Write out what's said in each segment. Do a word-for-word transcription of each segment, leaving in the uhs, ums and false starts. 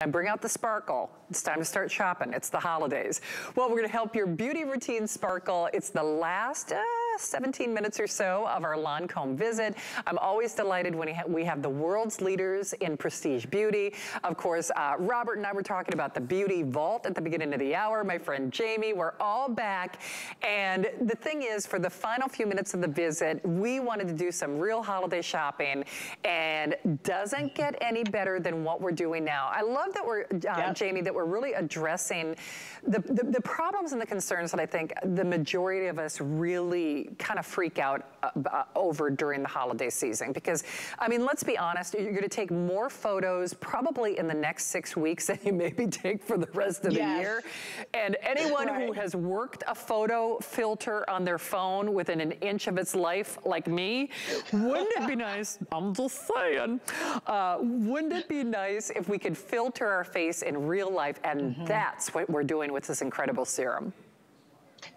And bring out the sparkle. It's time to start shopping. It's the holidays. Well, we're gonna help your beauty routine sparkle. It's the last uh, seventeen minutes or so of our Lancôme visit. I'm always delighted when we, ha we have the world's leaders in prestige beauty. Of course, uh, Robert and I were talking about the beauty vault at the beginning of the hour. My friend Jamie, we're all back. And the thing is, for the final few minutes of the visit, we wanted to do some real holiday shopping, and doesn't get any better than what we're doing now. I love that we're, uh, yeah. Jamie, that we're really addressing the, the, the problems and the concerns that I think the majority of us really kind of freak out uh, uh, over during the holiday season. Because, I mean, let's be honest, you're gonna take more photos probably in the next six weeks than you maybe take for the rest of yes. the year. And anyone right. who has worked a photo filter on their phone within an inch of its life, like me, wouldn't it be nice, I'm just saying, uh, wouldn't it be nice if we could filter our face in real life, and mm-hmm. that's what we're doing with this incredible serum.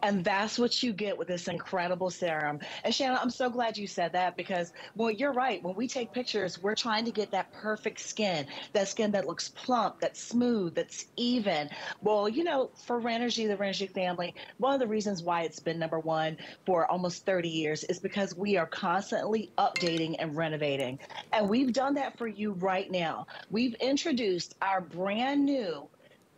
And that's what you get with this incredible serum. And Shannon, I'm so glad you said that, because, well, you're right. When we take pictures, we're trying to get that perfect skin, that skin that looks plump, that's smooth, that's even. Well, you know, for Renergie, the Renergie family, one of the reasons why it's been number one for almost thirty years is because we are constantly updating and renovating. And we've done that for you right now. We've introduced our brand new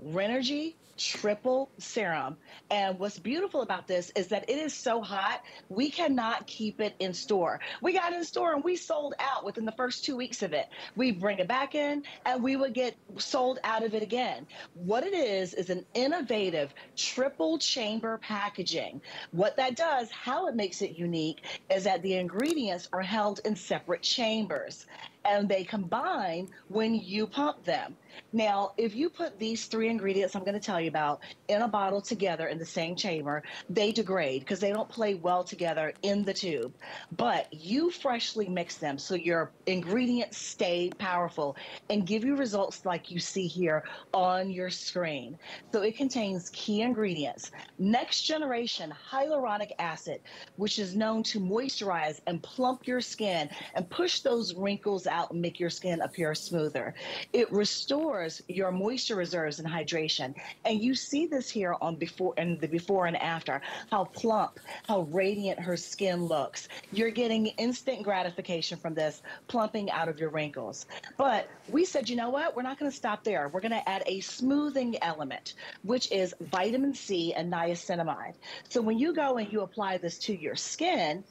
Renergie Triple Serum. And what's beautiful about this is that it is so hot, we cannot keep it in store. We got it in store and we sold out within the first two weeks of it. We bring it back in and we would get sold out of it again. What it is is an innovative triple chamber packaging. What that does, how it makes it unique, is that the ingredients are held in separate chambers, and they combine when you pump them. Now, if you put these three ingredients I'm gonna tell you about in a bottle together in the same chamber, they degrade because they don't play well together in the tube. But you freshly mix them so your ingredients stay powerful and give you results like you see here on your screen. So it contains key ingredients. Next generation hyaluronic acid, which is known to moisturize and plump your skin and push those wrinkles out and make your skin appear smoother. It restores your moisture reserves and hydration, and you see this here on before and the before and after, how plump, how radiant her skin looks. You're getting instant gratification from this, plumping out of your wrinkles. But we said, you know what, we're not going to stop there. We're going to add a smoothing element, which is vitamin C and niacinamide. So when you go and you apply this to your skin,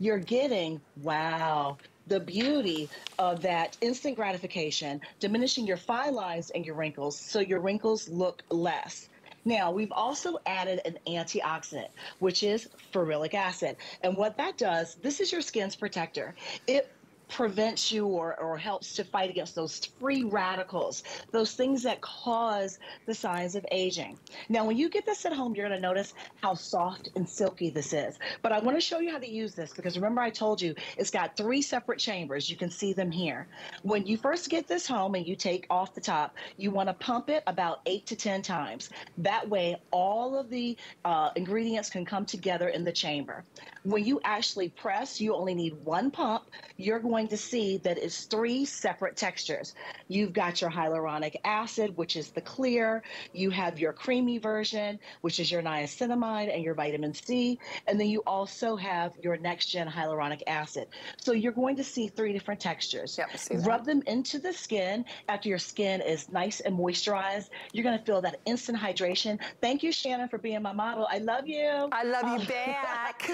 you're getting, wow, the beauty of that instant gratification, diminishing your fine lines and your wrinkles so your wrinkles look less. Now, we've also added an antioxidant, which is ferulic acid. And what that does, this is your skin's protector. It prevents you or, or helps to fight against those free radicals, those things that cause the signs of aging. Now, when you get this at home, you're going to notice how soft and silky this is. But I want to show you how to use this, because remember I told you it's got three separate chambers. You can see them here. When you first get this home and you take off the top, you want to pump it about eight to ten times. That way, all of the uh, ingredients can come together in the chamber. When you actually press, you only need one pump. You're going to see that it's three separate textures. You've got your hyaluronic acid, which is the clear. You have your creamy version, which is your niacinamide and your vitamin C. And then you also have your next gen hyaluronic acid. So you're going to see three different textures. Yep, see that. Rub them into the skin. After your skin is nice and moisturized, you're going to feel that instant hydration. Thank you, Shannon, for being my model. I love you. I love you um, back.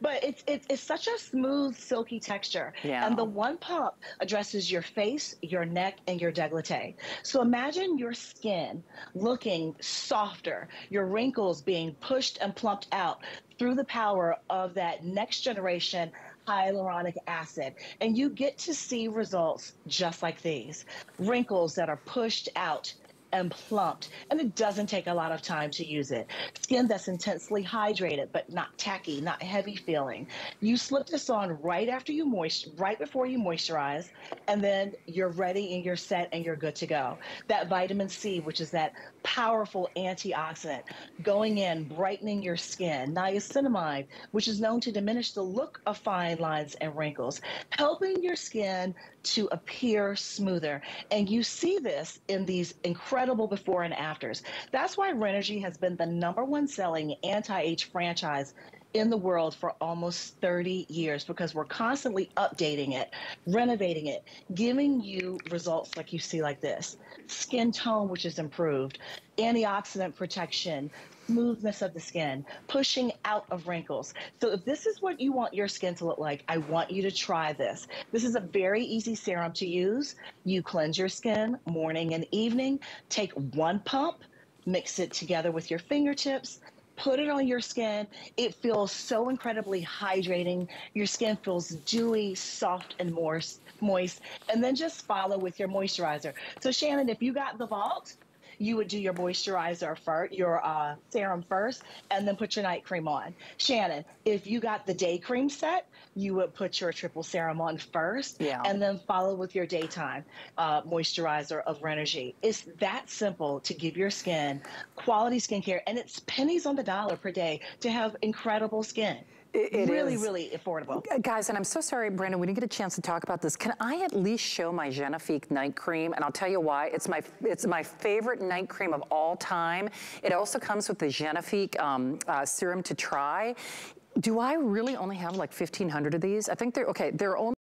But it's, it's, it's such a smooth, silky texture. Yeah. And the one pump addresses your face, your neck, and your décolleté. So imagine your skin looking softer, your wrinkles being pushed and plumped out through the power of that next generation hyaluronic acid, and you get to see results just like these. Wrinkles that are pushed out, and plumped, and it doesn't take a lot of time to use it. Skin that's intensely hydrated but not tacky, not heavy feeling. You slip this on right after you moist, right before you moisturize, and then you're ready and you're set and you're good to go. That vitamin C, which is that powerful antioxidant, going in, brightening your skin. Niacinamide, which is known to diminish the look of fine lines and wrinkles, helping your skin to appear smoother. And you see this in these incredible before and afters. That's why Renergie has been the number one selling anti-age franchise in the world for almost thirty years, because we're constantly updating it, renovating it, giving you results like you see like this. Skin tone, which is improved, antioxidant protection, smoothness of the skin, pushing out of wrinkles. So if this is what you want your skin to look like, I want you to try this. This is a very easy serum to use. You cleanse your skin morning and evening, take one pump, mix it together with your fingertips, put it on your skin. It feels so incredibly hydrating. Your skin feels dewy, soft, and moist. And then just follow with your moisturizer. So Shannon, if you got the vault, you would do your moisturizer first, your uh, serum first, and then put your night cream on. Shannon, if you got the day cream set, you would put your triple serum on first, yeah, and then follow with your daytime uh, moisturizer of Renergie. It's that simple to give your skin quality skincare, and it's pennies on the dollar per day to have incredible skin. It, it really, is. really affordable. Guys, and I'm so sorry, Brandon, we didn't get a chance to talk about this. Can I at least show my Genifique night cream? And I'll tell you why. It's my it's my favorite night cream of all time. It also comes with the Genifique um, uh, serum to try. Do I really only have like fifteen hundred of these? I think they're, okay, they're only